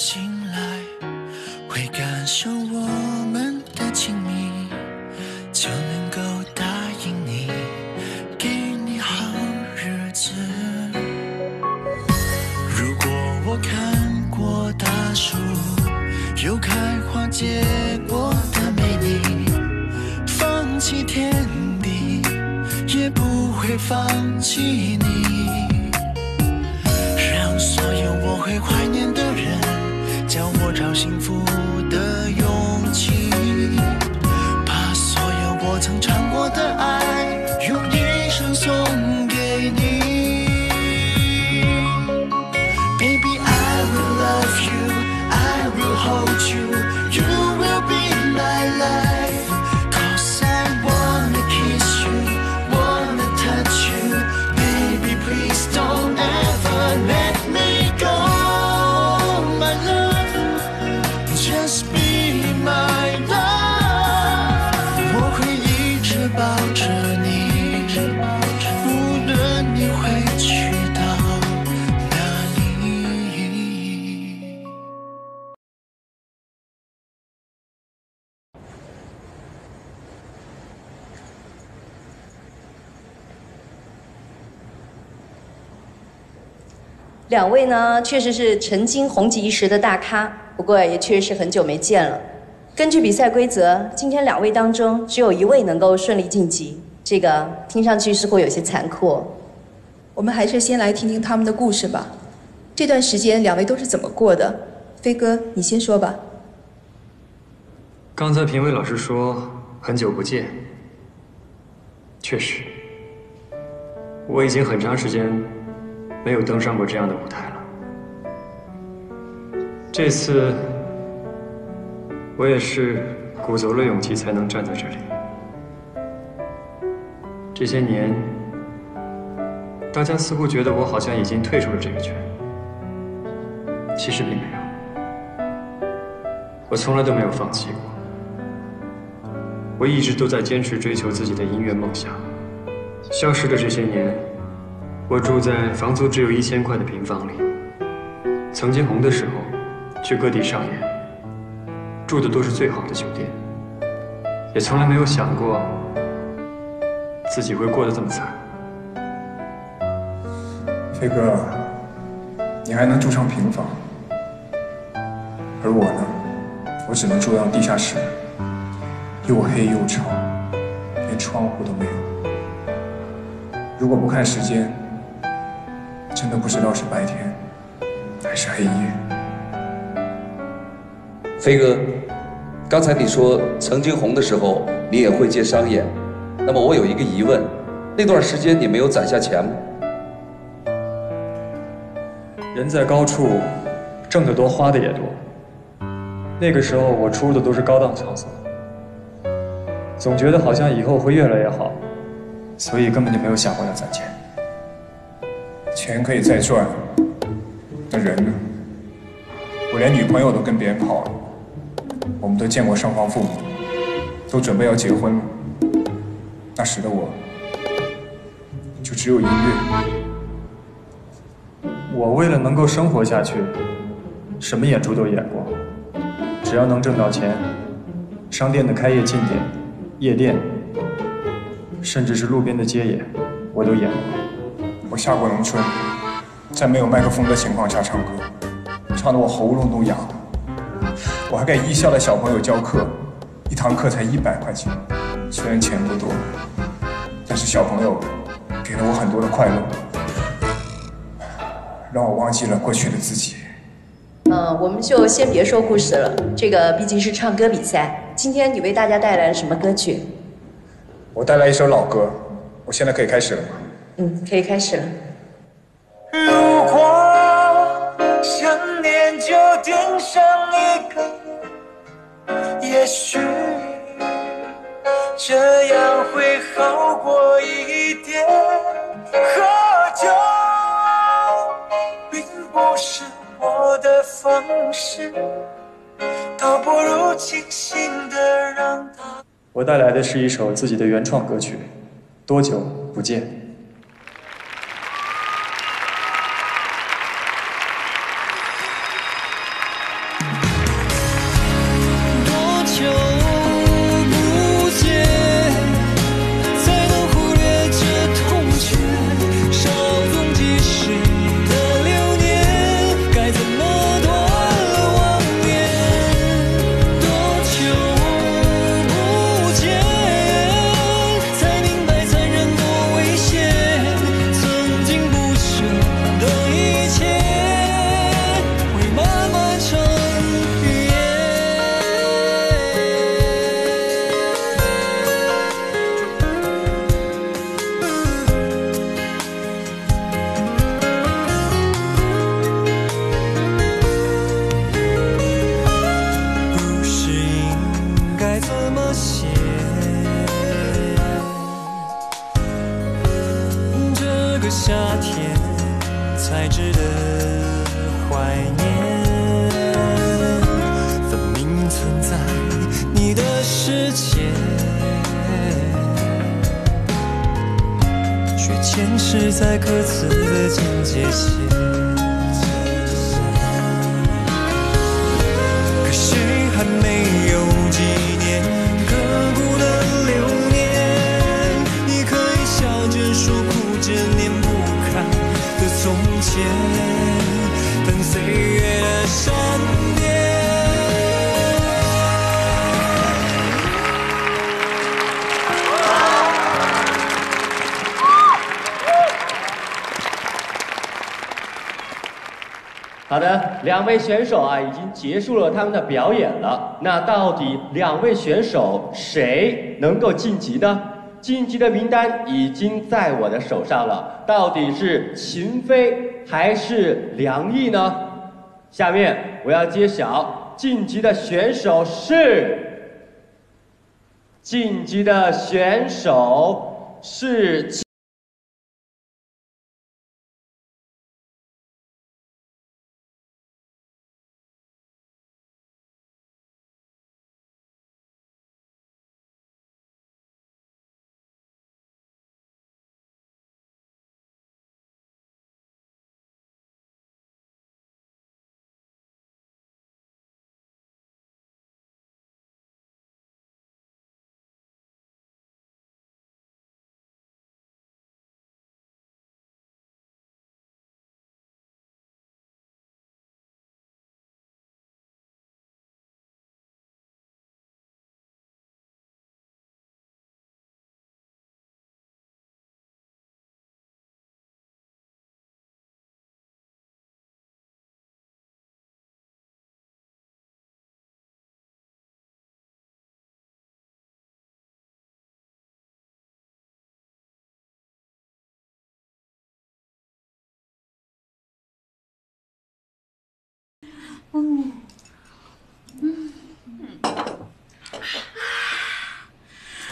醒来，会感受我们的亲密，就能够答应你，给你好日子。如果我看过大树有开花结果的美丽，放弃天地，也不会放弃你。 所有我会怀念的人，教我找幸福的勇气，把所有我曾尝过的爱，用一生送给你。Baby, I will love you, I will hold you, you will be my life. 'Cause I wanna kiss you, wanna touch you, baby, please don't ever let.两位呢，确实是曾经红极一时的大咖，不过也确实是很久没见了。根据比赛规则，今天两位当中只有一位能够顺利晋级，这个听上去似乎有些残酷哦。我们还是先来听听他们的故事吧。这段时间两位都是怎么过的？飞哥，你先说吧。刚才评委老师说很久不见，确实，我已经很长时间。 没有登上过这样的舞台了。这次我也是鼓足了勇气才能站在这里。这些年，大家似乎觉得我好像已经退出了这个圈，其实并没有。我从来都没有放弃过，我一直都在坚持追求自己的音乐梦想。消失的这些年。 我住在房租只有1000块的平房里，曾经红的时候，去各地上演，住的都是最好的酒店，也从来没有想过自己会过得这么惨。飞哥，你还能住上平房，而我呢，我只能住到地下室，又黑又吵，连窗户都没有。如果不看时间。 真的不知道是白天还是黑夜。飞哥，刚才你说曾经红的时候你也会接商演，那么我有一个疑问：那段时间你没有攒下钱吗？人在高处，挣得多花的也多。那个时候我出入的都是高档场所，总觉得好像以后会越来越好，所以根本就没有想过要攒钱。 钱可以再赚，那人呢？我连女朋友都跟别人跑了，我们都见过双方父母，都准备要结婚了。那时的我，就只有音乐。我为了能够生活下去，什么演出都演过，只要能挣到钱，商店的开业庆典、夜店，甚至是路边的街演，我都演过。 我下过农村，在没有麦克风的情况下唱歌，唱得我喉咙都哑了。我还给艺校的小朋友教课，一堂课才100块钱，虽然钱不多，但是小朋友给了我很多的快乐，让我忘记了过去的自己。我们就先别说故事了，这个毕竟是唱歌比赛。今天你为大家带来了什么歌曲？我带来一首老歌，我现在可以开始了吗？ 可以开始了。如果想念就钉上一个，也许这样会好过一点。喝酒并不是我的方式，倒不如清醒的让它。我带来的是一首自己的原创歌曲，《多久不见》。在各自的境界线。可惜还没有几年，刻骨的流年，你可以笑着说，哭着念不堪的从前，伴岁月的闪电。 好的，两位选手啊，已经结束了他们的表演了。那到底两位选手谁能够晋级呢？晋级的名单已经在我的手上了，到底是秦飞还是梁毅呢？下面我要揭晓晋级的选手是，晋级的选手是。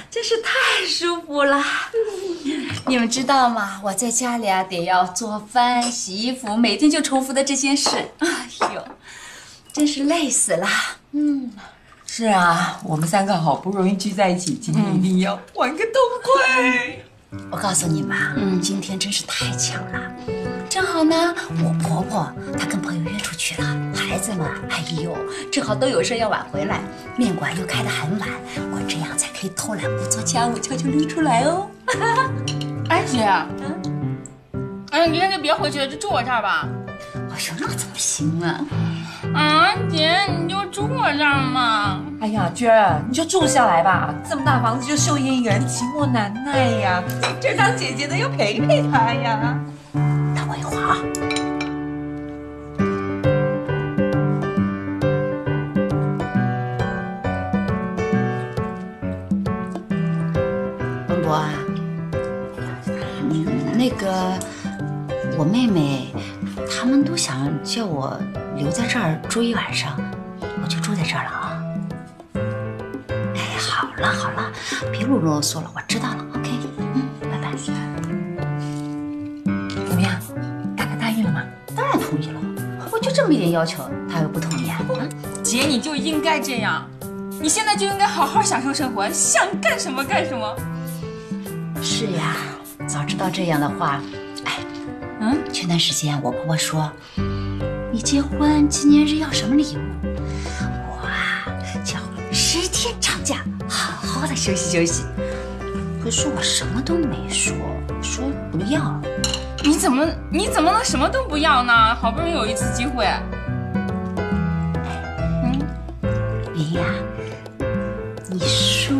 真是太舒服了！你们知道吗？我在家里啊，得要做饭、洗衣服，每天就重复的这些事。哎呦，真是累死了。是啊，我们三个好不容易聚在一起，今天一定要玩个痛快。我告诉你们，今天真是太巧了。 正好呢，我婆婆她跟朋友约出去了，孩子们，哎呦，正好都有事要晚回来，面馆又开得很晚，我这样才可以偷懒不做家务，悄悄溜出来哦。哎姐，哎，你今天就别回去了，就住我这儿吧。哎呦，那怎么行啊？啊，姐，你就住我这儿嘛。哎呀，娟儿，你就住下来吧，这么大房子就秀英一个人，寂寞难耐呀。这当姐姐的要陪陪她呀。 等我一会儿啊！文博啊，那个我妹妹他们都想叫我留在这儿住一晚上，我就住在这儿了啊！哎，好了好了，别啰嗦了，我知道了 ，OK， 拜拜。 当然同意了，我就这么一点要求，他又不同意啊！姐，你就应该这样，你现在就应该好好享受生活，想干什么干什么。是呀，早知道这样的话，哎，前段时间我婆婆说，你结婚纪念日要什么礼物？我啊，叫10天长假，好好的休息休息。可是我什么都没说，说不要。 你怎么能什么都不要呢？好不容易有一次机会。云呀，你说，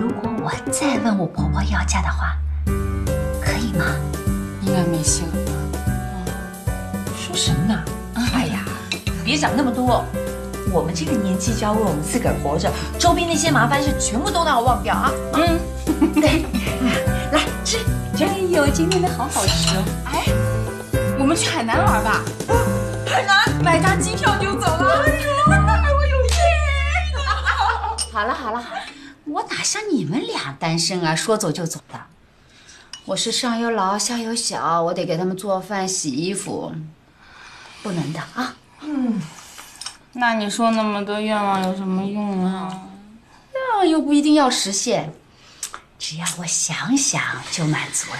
如果我再问我婆婆要假的话，可以吗？应该没戏了吧？说什么呢？哎呀，别想那么多。我们这个年纪就要为我们自个儿活着，周边那些麻烦事全部都让我忘掉啊！对，来吃。 哎呦，今天的好好吃哦！哎，我们去海南玩吧。海南，买张机票就走了。哎呦，我有耶！好了好了，我哪像你们俩单身啊，说走就走的。我是上有老下有小，我得给他们做饭、洗衣服，不能的啊。那你说那么多愿望有什么用啊？那又不一定要实现。 只要我想想就满足了。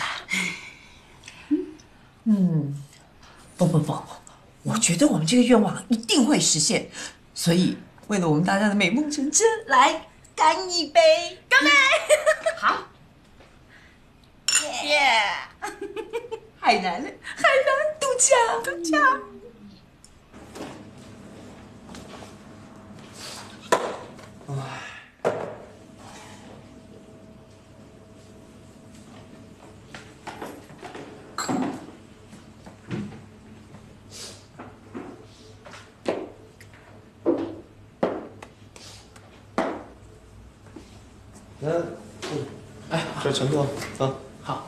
嗯，不，我觉得我们这个愿望一定会实现，所以为了我们大家的美梦成真，来干一杯！干杯！好，耶！海南度假。哎，这陈哥，走，好。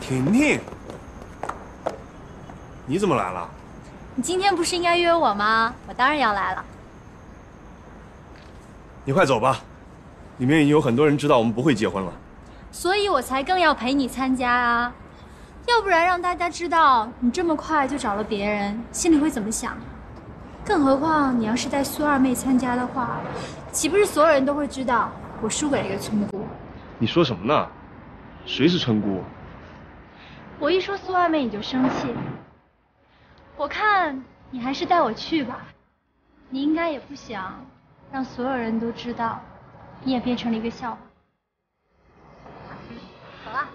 婷婷，你怎么来了？你今天不是应该约我吗？我当然要来了。你快走吧，里面已经有很多人知道我们不会结婚了。所以我才更要陪你参加啊，要不然让大家知道你这么快就找了别人，心里会怎么想？更何况你要是带苏二妹参加的话，岂不是所有人都会知道我输给了一个村姑？你说什么呢？谁是村姑？ 我一说苏二妹你就生气，我看你还是带我去吧。你应该也不想让所有人都知道，你也变成了一个笑话。走了。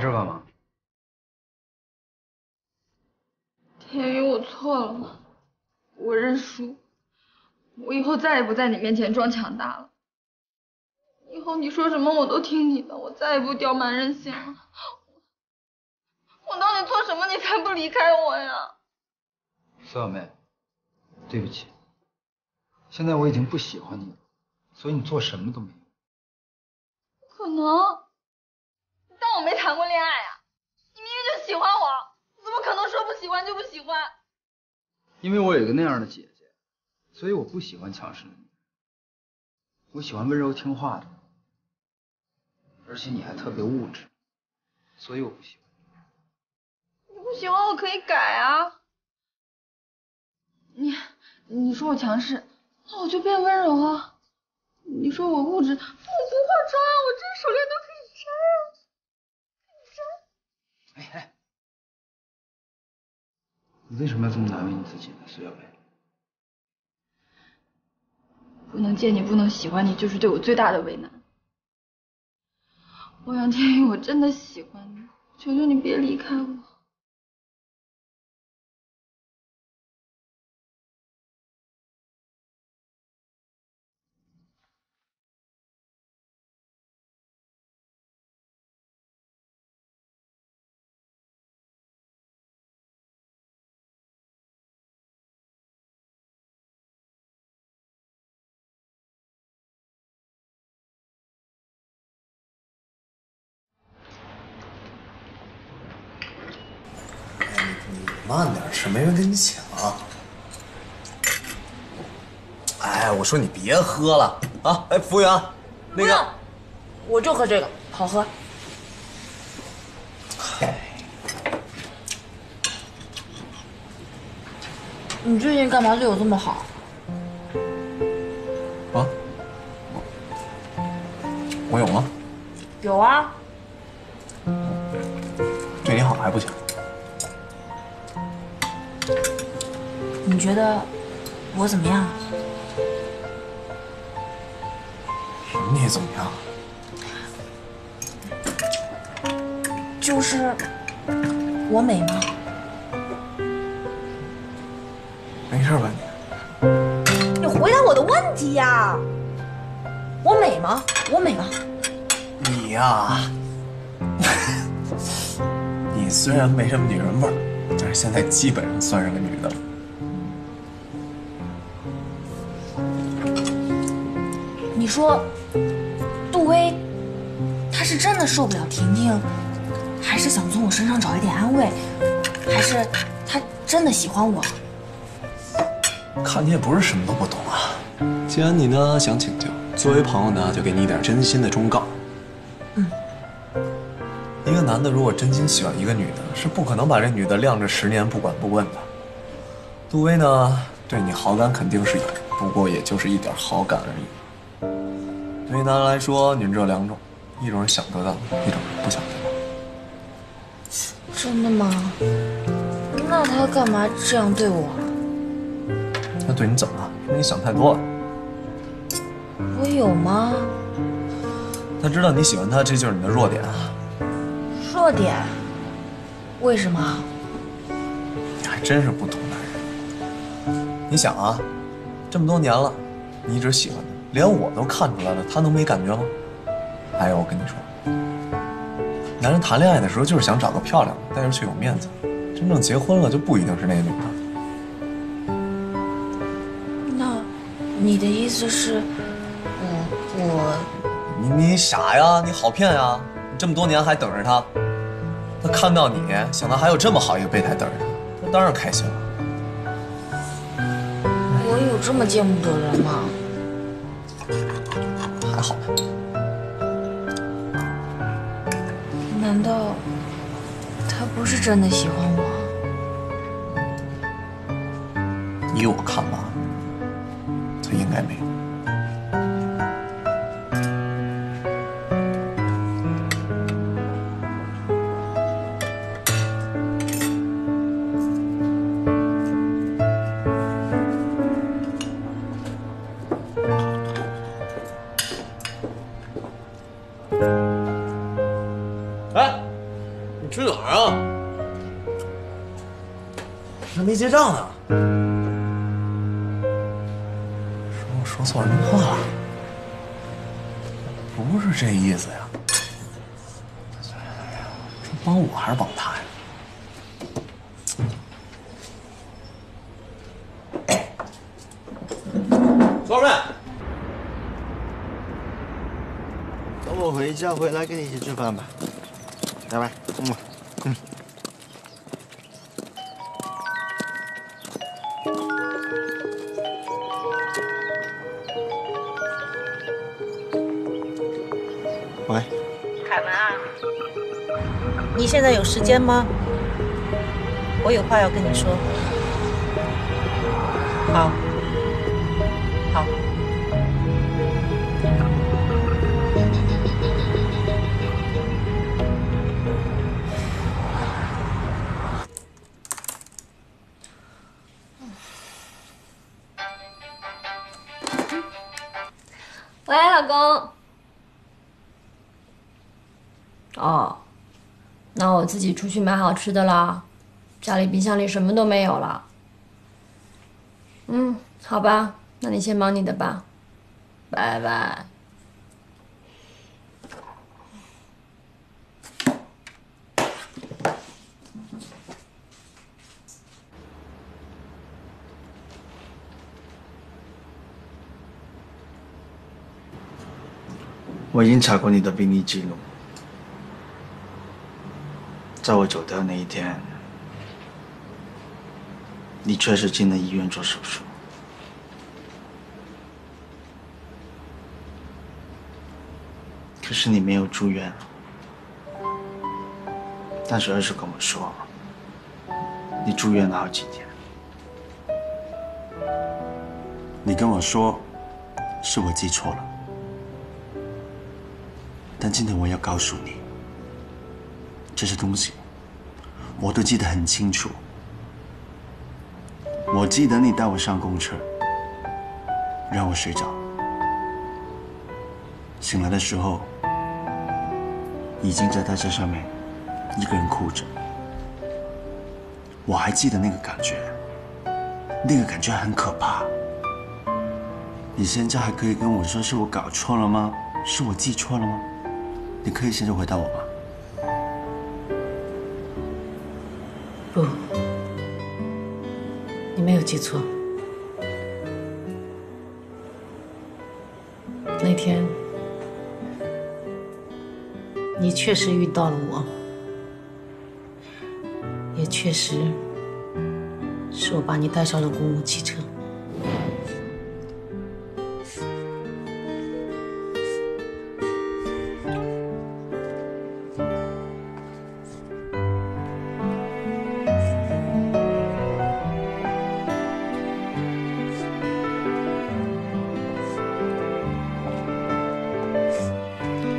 这干嘛？田宇，我错了，我认输，我以后再也不在你面前装强大了。以后你说什么我都听你的，我再也不刁蛮任性了。我到底做什么你才不离开我呀？小妹，对不起，现在我已经不喜欢你了，所以你做什么都没用。不可能。 但我没谈过恋爱呀、啊，你明明就喜欢我，怎么可能说不喜欢就不喜欢？因为我有一个那样的姐姐，所以我不喜欢强势的女人，我喜欢温柔听话的。而且你还特别物质，所以我不喜欢你。你不喜欢我可以改啊。你说我强势，那我就变温柔啊。你说我物质，我不化妆，我这手链都可以摘。 哎，你为什么要这么难为你自己呢，苏小梅？不能见你，不能喜欢你，就是对我最大的为难。欧阳天宇，我真的喜欢你，求求你别离开我。慢点吃，没人跟你抢。哎，我说你别喝了啊！哎，服务员，那个，我就喝这个，好喝。你最近干嘛对我这么好？啊？我有吗？有啊。对你好还不行？ 你觉得我怎么样？你怎么样？就是我美吗？没事吧你？你回答我的问题呀！我美吗？我美吗？你呀，你虽然没什么女人味儿，但是现在基本上算是个女的。 你说，杜威，他是真的受不了婷婷，还是想从我身上找一点安慰，还是他真的喜欢我？看你也不是什么都不懂啊。既然你呢想请教，作为朋友呢，就给你一点真心的忠告。嗯。一个男的如果真心喜欢一个女的，是不可能把这女的晾着10年不管不问的。杜威呢，对你好感肯定是有，不过也就是一点好感而已。 对于男人来说，你们只有2种，一种是想得到，一种是不想得到。真的吗？那他干嘛这样对我？他对你怎么了？因为你想太多了。我有吗？他知道你喜欢他，这就是你的弱点啊。弱点？为什么？还真是不懂男人。你想啊，这么多年了，你一直喜欢他。 连我都看出来了，他能没感觉吗？还有，我跟你说，男人谈恋爱的时候就是想找个漂亮的，但是却有面子。真正结婚了就不一定是那个女的。那，你的意思是，你傻呀？你好骗呀？你这么多年还等着他，他看到你，想到还有这么好一个备胎等着他，他当然开心了。我有这么见不得人吗？ 还好吧？难道他不是真的喜欢我？依我看吧，他应该没有。还没结账呢。是我说错人话了，不是这意思呀。这帮我还是帮他呀？ 老妹，等我回家回来跟你一起吃饭吧，拜拜，嗯。喂，凯文啊，你现在有时间吗？我有话要跟你说。好。 好。喂，老公。哦，那我自己出去买好吃的啦，家里冰箱里什么都没有了。嗯，好吧。 那你先忙你的吧，拜拜。我已经查过你的病历记录，在我走掉那一天，你确实进了医院做手术。 可是你没有住院，但是儿子跟我说，你住院了好几天。你跟我说，是我记错了，但今天我要告诉你，这些东西我都记得很清楚。我记得你带我上公车，让我睡着，醒来的时候。 已经在大街上面一个人哭着，我还记得那个感觉，那个感觉很可怕。你现在还可以跟我说是我搞错了吗？是我记错了吗？你可以现在回答我吗？不，你没有记错。那天。 你确实遇到了我，也确实是我把你带上了公共汽车。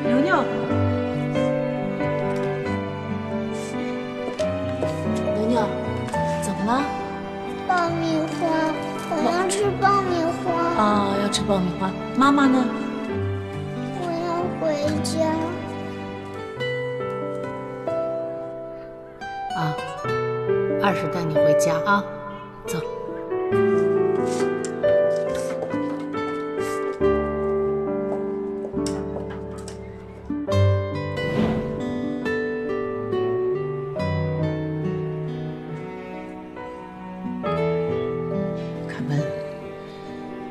牛牛。 吃爆米花，妈妈呢？我要回家。啊，二婶带你回家啊，走。凯文。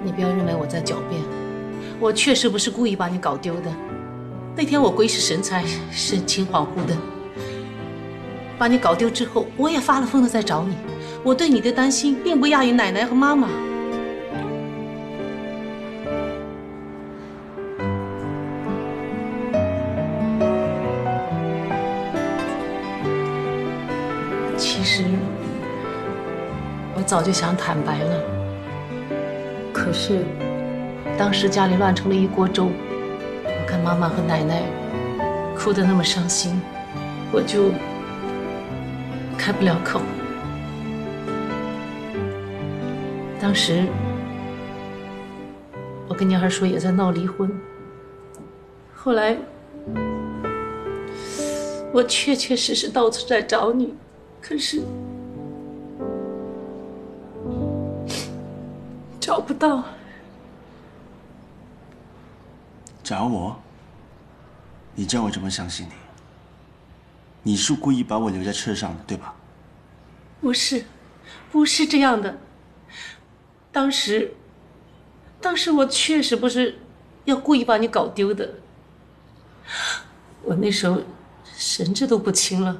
你不要认为我在狡辩，我确实不是故意把你搞丢的。那天我鬼使神差，神情恍惚的把你搞丢之后，我也发了疯的在找你。我对你的担心并不亚于奶奶和妈妈。其实我早就想坦白了。 可是，当时家里乱成了一锅粥，我看妈妈和奶奶哭得那么伤心，我就开不了口。当时，我跟娘儿说也在闹离婚。后来，我确确实实到处在找你，可是找不到。找我？你叫我怎么相信你？你是故意把我留在车上的，对吧？不是，不是这样的。当时我确实不是要故意把你搞丢的。我那时候神志都不清了，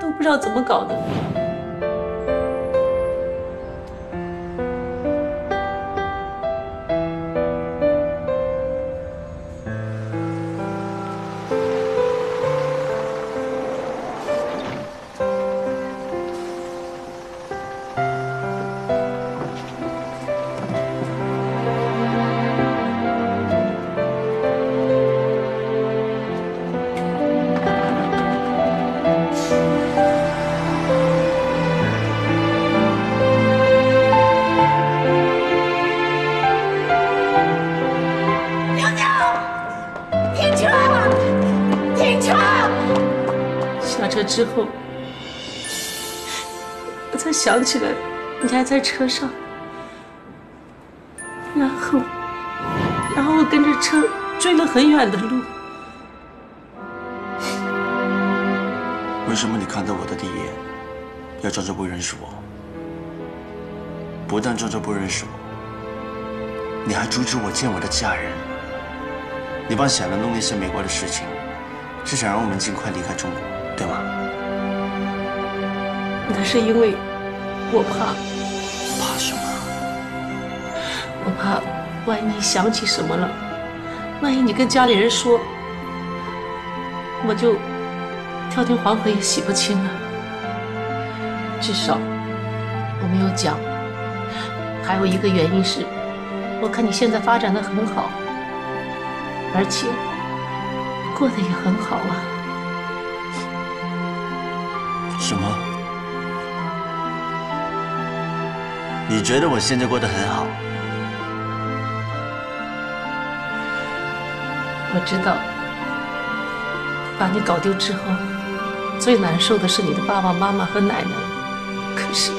都不知道怎么搞的。 之后，我才想起来你还在车上，然后我跟着车追了很远的路。为什么你看到我的第一眼要装作不认识我？不但装作不认识我，你还阻止我见我的家人。你爸想着弄那些美国的事情，是想让我们尽快离开中国，对吗？ 那是因为我怕，怕什么？我怕万一想起什么了，万一你跟家里人说，我就跳进黄河也洗不清了。至少我没有讲。还有一个原因是，我看你现在发展得很好，而且过得也很好啊。什么？ 你觉得我现在过得很好？我知道，把你搞丢之后，最难受的是你的爸爸妈妈和奶奶。可是，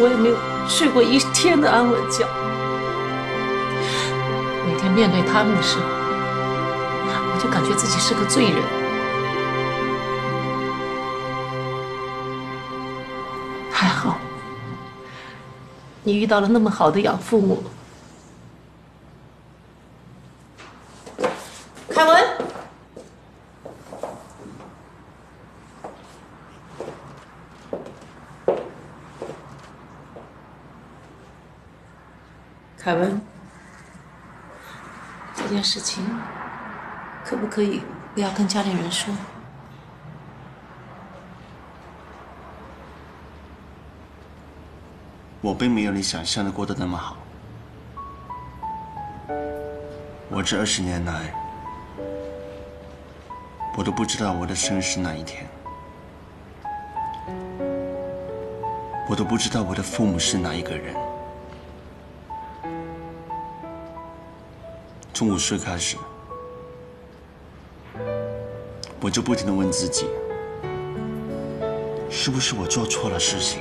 我也没有睡过一天的安稳觉。每天面对他们的时候，我就感觉自己是个罪人。还好。 你遇到了那么好的养父母，凯文，凯文，这件事情可不可以不要跟家里人说？ 我并没有你想象的过得那么好。我这20年来，我都不知道我的生日是哪一天，我都不知道我的父母是哪一个人。从5岁开始，我就不停地问自己，是不是我做错了事情？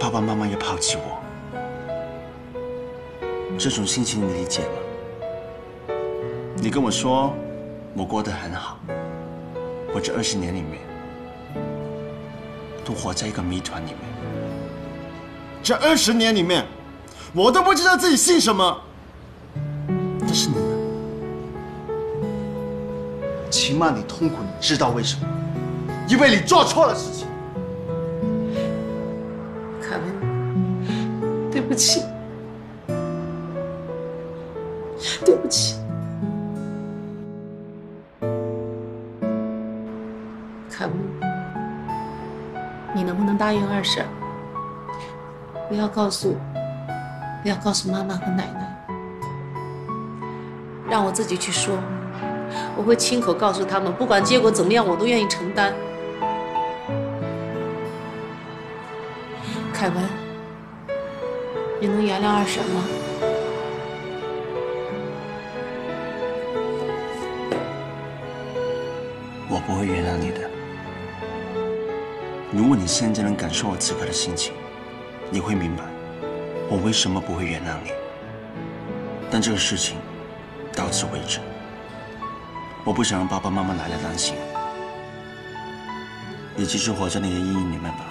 爸爸妈妈也抛弃我，这种心情你理解吗？你跟我说我过得很好，我这20年里面都活在一个谜团里面。这20年里面，我都不知道自己姓什么。但是你呢？起码你痛苦，你知道为什么？因为你做错了事情。 对不起，对不起，凯文，你能不能答应2婶，不要告诉妈妈和奶奶，让我自己去说，我会亲口告诉他们，不管结果怎么样，我都愿意承担。凯文。 你能原谅2婶吗？我不会原谅你的。如果你现在能感受我此刻的心情，你会明白，我为什么不会原谅你？但这个事情到此为止。我不想让爸爸妈妈奶奶担心。你继续活在你的阴影里面吧。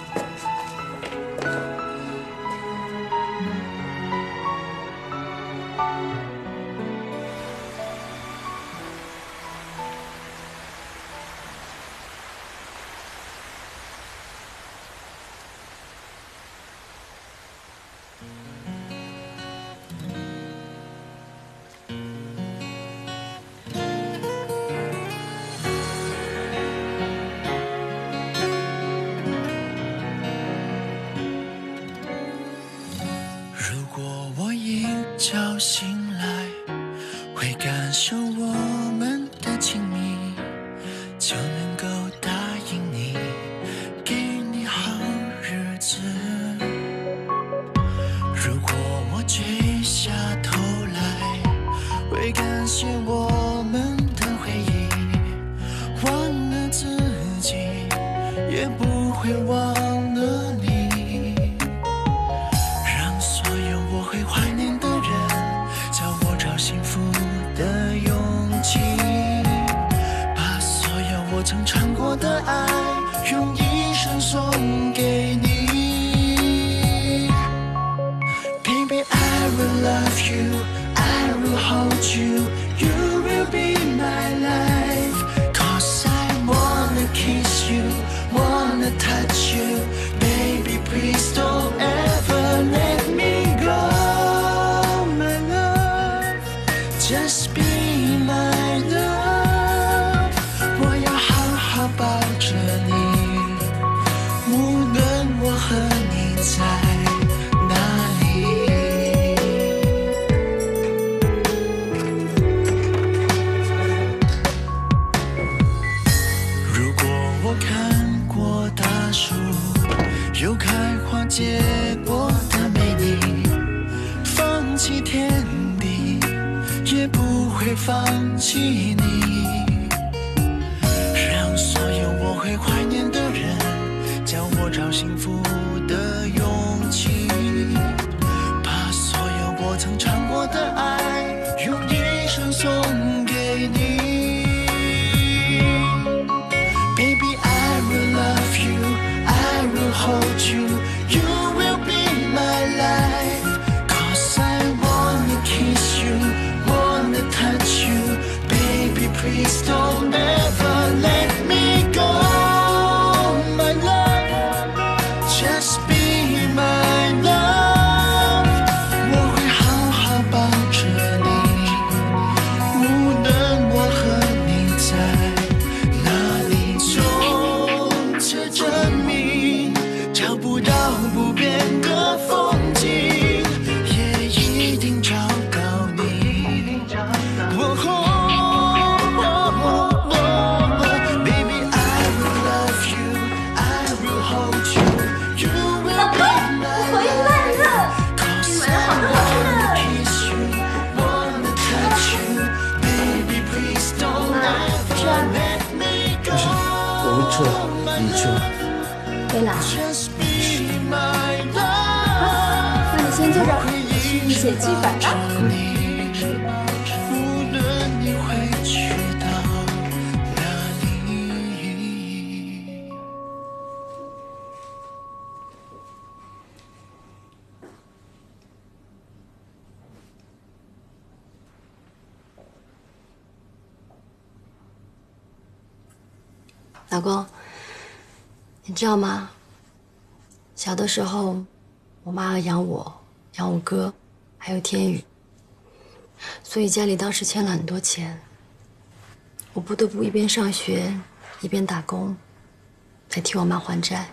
老公，你知道吗？小的时候，我妈养我、养我哥，还有天宇，所以家里当时欠了很多钱。我不得不一边上学，一边打工，来替我妈还债。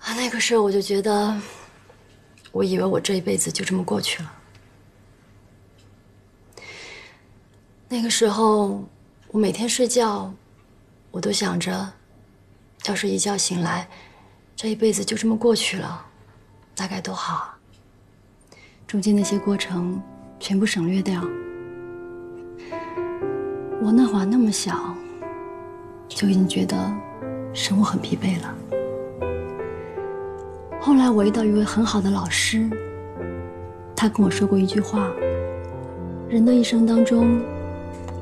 啊，那个时候我就觉得，我以为我这一辈子就这么过去了。那个时候。 我每天睡觉，我都想着，要是一觉醒来，这一辈子就这么过去了，大概多好啊。中间那些过程全部省略掉。我那会儿那么小，就已经觉得生活很疲惫了。后来我遇到一位很好的老师，他跟我说过一句话：人的一生当中，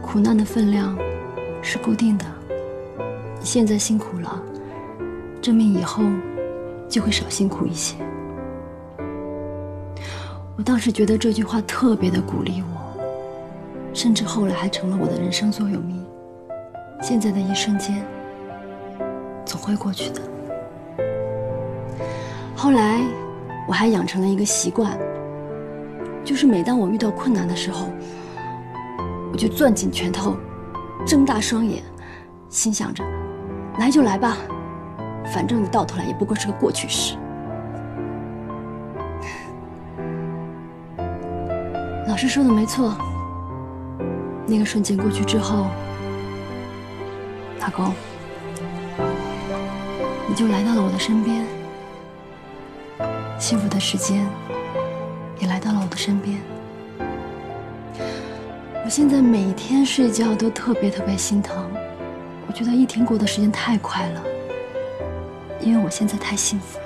苦难的分量是固定的。你现在辛苦了，证明以后就会少辛苦一些。我当时觉得这句话特别的鼓励我，甚至后来还成了我的人生座右铭。现在的一瞬间，总会过去的。后来，我还养成了一个习惯，就是每当我遇到困难的时候，我就攥紧拳头，睁大双眼，心想着，来就来吧，反正你到头来也不过是个过去式。老师说的没错，那个瞬间过去之后，打工，你就来到了我的身边，幸福的时间也来到了我的身边。我现在每天睡觉都特别心疼，我觉得一天过的时间太快了，因为我现在太幸福了。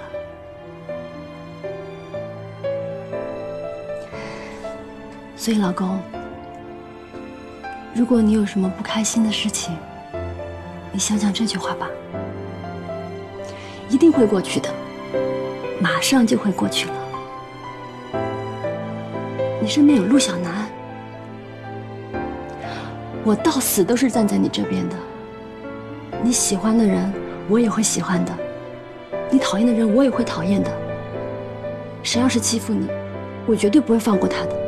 所以，老公，如果你有什么不开心的事情，你想想这句话吧，一定会过去的，马上就会过去了。你身边有陆小南，我到死都是站在你这边的。你喜欢的人，我也会喜欢的；你讨厌的人，我也会讨厌的。谁要是欺负你，我绝对不会放过他的。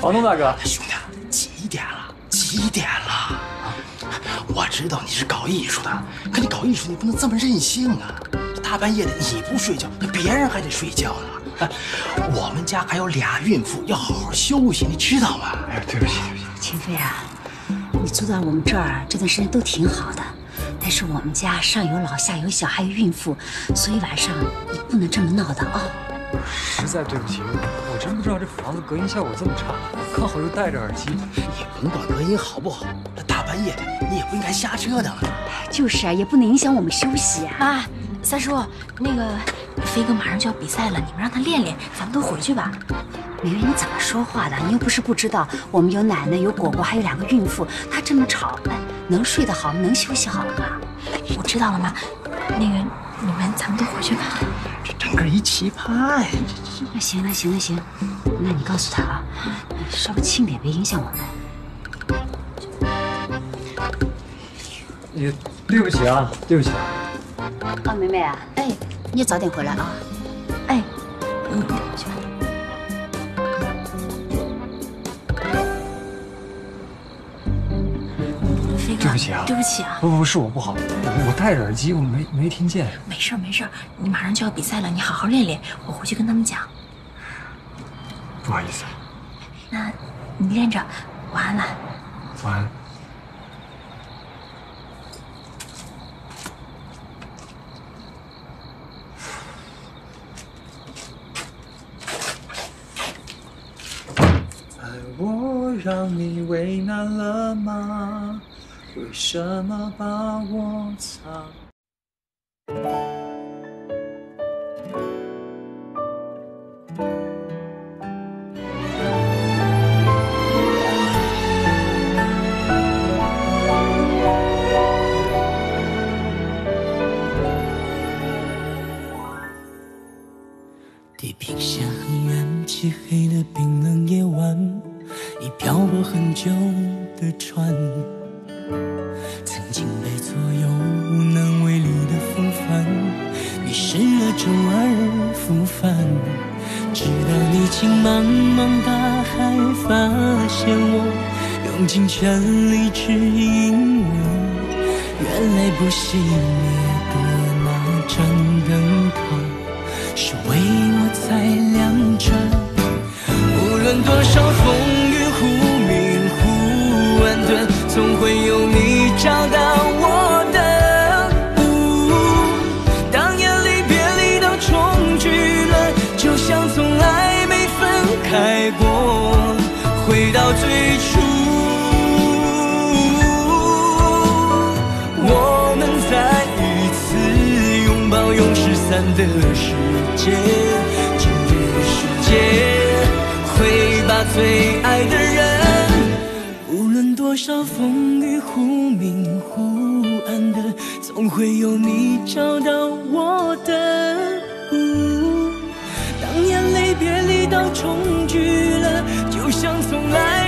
房东大哥，兄弟，几点了？我知道你是搞艺术的，可你搞艺术你不能这么任性啊！大半夜的你不睡觉，那别人还得睡觉呢。我们家还有俩孕妇要好好休息，你知道吗？哎，对不起，秦飞啊，你住在我们这儿这段时间都挺好的，但是我们家上有老下有小，还有孕妇，所以晚上你不能这么闹的啊！实在对不起，我真不知道这房子隔音效果这么差，刚好又戴着耳机。也甭管隔音好不好，这大半夜的你也不应该瞎折腾。就是啊，也不能影响我们休息啊。妈，三叔，那个飞哥马上就要比赛了，你们让他练练，咱们都回去吧。美美，你怎么说话的？你又不是不知道，我们有奶奶，有果果，还有两个孕妇，她这么吵，能睡得好，能休息好吗？我知道了，妈。那个，咱们都回去吧。这整个一奇葩呀！那行了，行，那你告诉他啊，稍微轻点，别影响我们。你对不起啊。啊，梅梅啊，哎，你也早点回来啊。哎，回去吧。对不起啊！不，是我不好，我戴着耳机，我没听见。没事，你马上就要比赛了，你好好练练，我回去跟他们讲。不好意思。那你练着，晚安了。晚安。爱我让你为难了吗？为什么把我藏？地平线很远，漆黑的冰冷夜晚，已漂泊很久的船，曾经被左右无能为力的风帆，迷失了周而复返。直到你经茫茫大海，发现我用尽全力指引我，原来不熄灭的那盏灯塔， 是为我在亮着，无论多少风雨忽明忽暗的，总会有你找到我的。当眼泪别离都重聚了，就像从来没分开过，回到最初，我们再一次拥抱永失散的时。 这个世界会把最爱的人，无论多少风雨忽明忽暗的，总会有你找到我的。当眼泪别离到重聚了，就像从来。